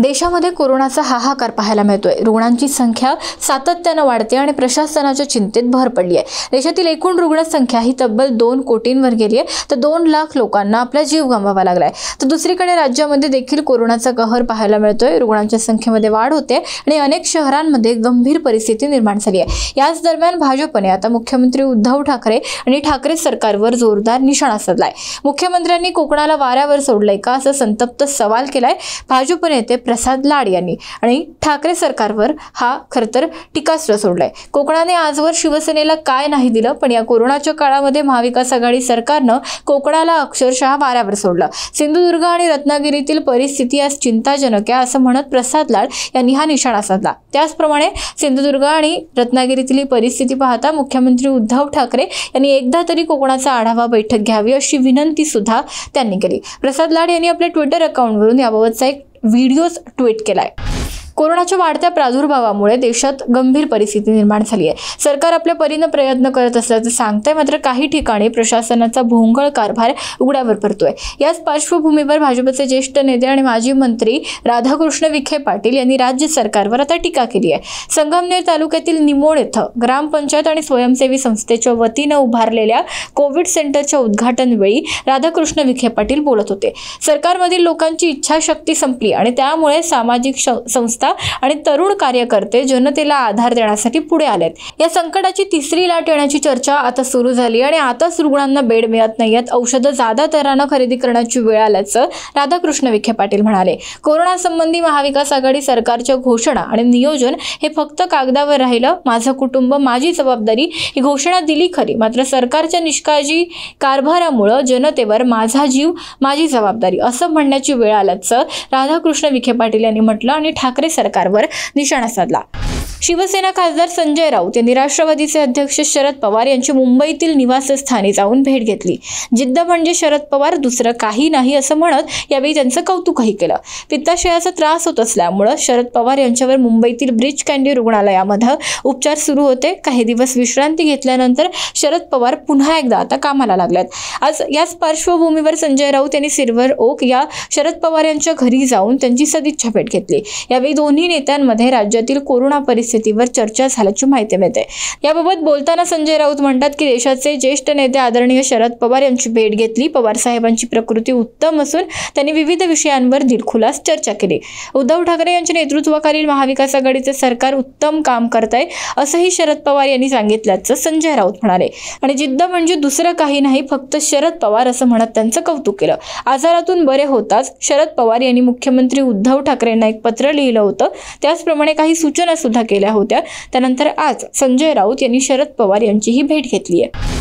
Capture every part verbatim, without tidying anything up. देशामध्ये कोरोनाचा हाहाकार पाहायला मिळतोय। रुग्णांची संख्या सातत्याने वाढते आणि प्रशासनाच्या चिंतेत भर पडली आहे। देशातील एकूण रुग्ण संख्या ही तब्बल दोन कोटींवर गेली आहे, तर दोन लाख लोकांना आपला जीव गमवावा लागलाय। तर दुसरीकडे राज्यामध्ये देखील कोरोनाचा कहर पाहायला मिळतोय। रुग्णांच्या संख्येमध्ये वाढ होते आणि अनेक शहरांमध्ये गंभीर परिस्थिती निर्माण झाली आहे। याच दरम्यान भाजपने आता मुख्यमंत्री उद्धव ठाकरे आणि ठाकरे सरकारवर जोरदार निशाणा साधलाय। मुख्यमंत्र्यांनी कोकणाला वाऱ्यावर सोडलंय का असा संतप्त सवाल केलाय। भाजप नेते प्रसाद लाड यांनी आणि ठाकरे सरकारवर हा खरतर टीकास्त्र सोडलाय। कोकणाने आजवर शिवसेनेला काय नाही दिलं, पण या कोरोनाच्या काळामध्ये महाविकास आघाडी सरकारनं कोकणाला अक्षरशः वाऱ्यावर सोडलं। सिंधुदुर्ग आणि रत्नागिरीतील परिस्थिती आज चिंताजनक आहे असं म्हणत प्रसाद लाड यांनी हा निशाणा साधला। त्याचप्रमाणे सिंधुदुर्ग आणि रत्नागिरीतील परिस्थिती पाहता मुख्यमंत्री उद्धव ठाकरे यांनी एकदा तरी कोकणाचा आढावा बैठक घ्यावी अशी विनंती सुद्धा त्यांनी केली। प्रसाद लाड यांनी आपल्या ट्विटर अकाउंटवरून याबाबतचा एक व्हिडिओज ट्वीट केलाय। कोरोनाच्या वाढत्या प्रादुर्भावामुळे देशात गंभीर परिस्थिती निर्माण झाली आहे। सरकार आपल्या परीने प्रयत्न करत असल्याचं सांगतंय, मात्र काही ठिकाणी प्रशासनाचा भोंगळ कारभार उघड्यावर पडतोय। याच पार्श्वभूमीवर भाजपचे ज्येष्ठ नेते आणि माजी मंत्री राधाकृष्ण विखे पाटील यांनी राज्य सरकारवर आता टीका केली आहे। संगमनेर तालुक्यातील निमोड येथे ग्रामपंचायत आणि स्वयंसेवी संस्थेच्या वतीने उभारलेल्या कोविड सेंटरच्या उद्घाटनवेळी राधाकृष्ण विखे पाटील बोलत होते। सरकारमधील लोकांची इच्छाशक्ती संपली आणि त्यामुळे सामाजिक संस्था आणि तरुण कार्यकर्ते जनतेला आधार देण्यासाठी पुढे आलेत। या संकटाची तिसरी लाट येण्याची चर्चा आता सुरू झाली आणि आताच रुग्णांना बेड मिळत नाहीत, औषधं जादा दराने खरेदी करण्याची वेळ आल्याचं राधाकृष्ण विखे पाटील म्हणाले। कोरोना संबंधी महाविकास आघाडी सरकारच्या घोषणा आणि नियोजन हे फक्त कागदावर राहिलं। माझं कुटुंब माझी जबाबदारी ही घोषणा दिली खरी, मात्र सरकारच्या निष्काळजी कारभारामुळे जनतेवर माझा जीव माझी जबाबदारी असं म्हणण्याची वेळ आल्याचं राधाकृष्ण विखे पाटील यांनी म्हटलं आणि ठाकरे सरकारवर निशाणा साधला। शिवसेना खासदार संजय राउत यांनी राष्ट्रवादीचे अध्यक्ष शरद पवार यांची मुंबईतील निवासस्थानी जाऊन भेट घेतली। जिद्द म्हणजे शरद पवार, दुसरं काही नाही असं म्हणत यावेळी त्यांचं कौतुकही केलं। पित्ताशयाचा त्रास होत असल्यामुळे शरद पवार यांच्यावर मुंबईतील ब्रीच कँडी रुग्णालयामध्ये उपचार सुरू होते। काही दिवस विश्रांती घेतल्यानंतर शरद पवार पुन्हा एकदा आता कामाला लागल्यात। आज याच पार्श्वभूमीवर संजय राउत यांनी सिल्वर ओक या शरद पवार यांच्या घरी जाऊन त्यांची सदिच्छा भेट घेतली। यावेळी दोन्ही नेत्यांमध्ये राज्यातील कोरोना परिस्थिती स्थितीवर चर्चा झाल्याची माहिती मिळते। याबाबत बोलताना संजय राउत म्हणतात की देशाचे ज्येष्ठ नेते आदरणीय शरद पवार यांची भेट घेतली। पवार साहेबांची प्रकृती उत्तम असून त्यांनी विविध विषयांवर दिलखुलास चर्चा केली। उद्धव ठाकरे यांच्या नेतृत्वाखालील महाविकास आघाडीचे सरकार उत्तम काम करत आहे असंही शरद पवार यांनी सांगितल्याचं संजय राउत म्हणाले आणि जिद्द म्हणजे दुसरं काही नाही फक्त शरद पवार असं म्हणत त्यांचं कौतुक केलं। आजारातून बरे होताच शरद पवार यांनी मुख्यमंत्री उद्धव ठाकरेंना एक पत्र लिहिलं होतं, त्याचप्रमाणे काही सूचना सुद्धा केल्या होत्या। त्यानंतर आज संजय राउत यांनी शरद पवार यांचीही भेट घेतली आहे।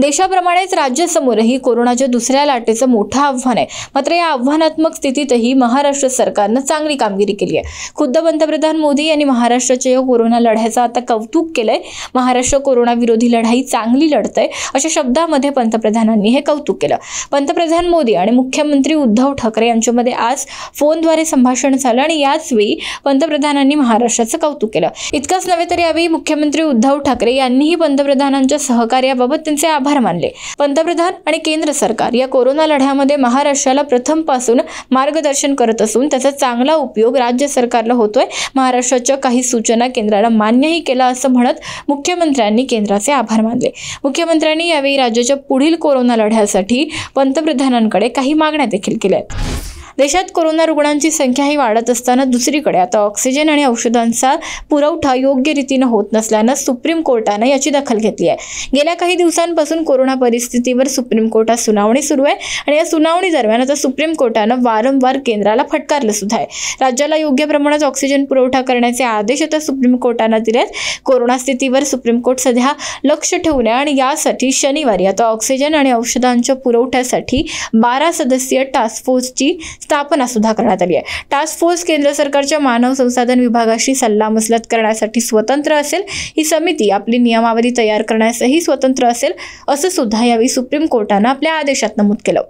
देशाप्रमाणेच राज्यासमोरही कोरोनाच्या दुसऱ्या लाटेचं मोठं आव्हान आहे, मात्र या आव्हानात्मक स्थितीतही महाराष्ट्र सरकारनं चांगली कामगिरी केली आहे। खुद्द पंतप्रधान मोदी यांनी महाराष्ट्राच्या या कोरोना लढ्याचं आता कौतुक केलंय। महाराष्ट्र कोरोनाविरोधी लढाई चांगली लढतंय अशा शब्दामध्ये पंतप्रधानांनी हे कौतुक केलं। पंतप्रधान मोदी आणि मुख्यमंत्री उद्धव ठाकरे यांच्यामध्ये आज फोनद्वारे संभाषण झालं आणि याचवेळी पंतप्रधानांनी महाराष्ट्राचं कौतुक केलं। इतकंच नव्हे तर यावेळी मुख्यमंत्री उद्धव ठाकरे यांनीही पंतप्रधानांच्या सहकार्याबाबत त्यांचे आभार मानले। पंतप्रधान आणि केंद्र सरकार या कोरोना लढ्यामध्ये महाराष्ट्राला प्रथमपासून मार्गदर्शन करत असून त्याचा चांगला उपयोग राज्य सरकारला होतोय। महाराष्ट्राच्या काही सूचना केंद्राला मान्यही केला असं म्हणत मुख्यमंत्र्यांनी केंद्राचे आभार मानले। मुख्यमंत्र्यांनी यावेळी राज्याच्या पुढील कोरोना लढ्यासाठी पंतप्रधानांकडे काही मागण्या देखील केल्या आहेत। देशात कोरोना रुग्णांची संख्या ही वाढत असताना दुसरीकडे आता ऑक्सिजन आणि औषधांचा पुरवठा योग्य रीतीने होत नसल्यानं सुप्रीम कोर्टानं याची दखल घेतली आहे। गेल्या काही दिवसांपासून कोरोना परिस्थितीवर सुप्रीम कोर्टात सुनावणी सुरू आहे आणि या सुनावणी दरम्यान आता सुप्रीम कोर्टानं वारंवार केंद्राला फटकारलं सुद्धा आहे। राज्याला योग्य प्रमाणात ऑक्सिजन पुरवठा करण्याचे आदेश आता सुप्रीम कोर्टानं दिले आहेत। कोरोना स्थितीवर सुप्रीम कोर्ट सध्या लक्ष ठेवून आहे आणि यासाठी शनिवारी आता ऑक्सिजन आणि औषधांच्या पुरवठ्यासाठी बारा सदस्यीय टास्क फोर्सची स्थापना सुद्धा करण्यात आली आहे। टास्क फोर्स केंद्र सरकारच्या मानव संसाधन विभागाशी सल्लामसलत करण्यासाठी स्वतंत्र असेल। ही समिती आपली नियमावली तयार करण्यासही स्वतंत्र असेल असं सुद्धा यावेळी सुप्रीम कोर्टानं आपल्या आदेशात नमूद केलं।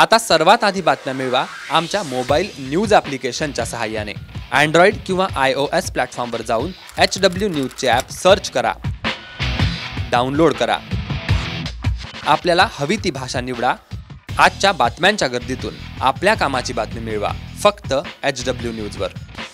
आता सर्वात आधी बातम्या मिळवा आमच्या मोबाईल न्यूज ॲप्लिकेशनच्या सहाय्याने। अँड्रॉइड किंवा आय ओ एस प्लॅटफॉर्मवर जाऊन एच डब्ल्यू न्यूजचे ॲप सर्च करा, डाउनलोड करा, आपल्याला हवी ती भाषा निवडा आजच्या बातम्यांच्या गर्दीतून आपल्या कामाची बातमी मिळवा फक्त एच डब्ल्यू न्यूज वर।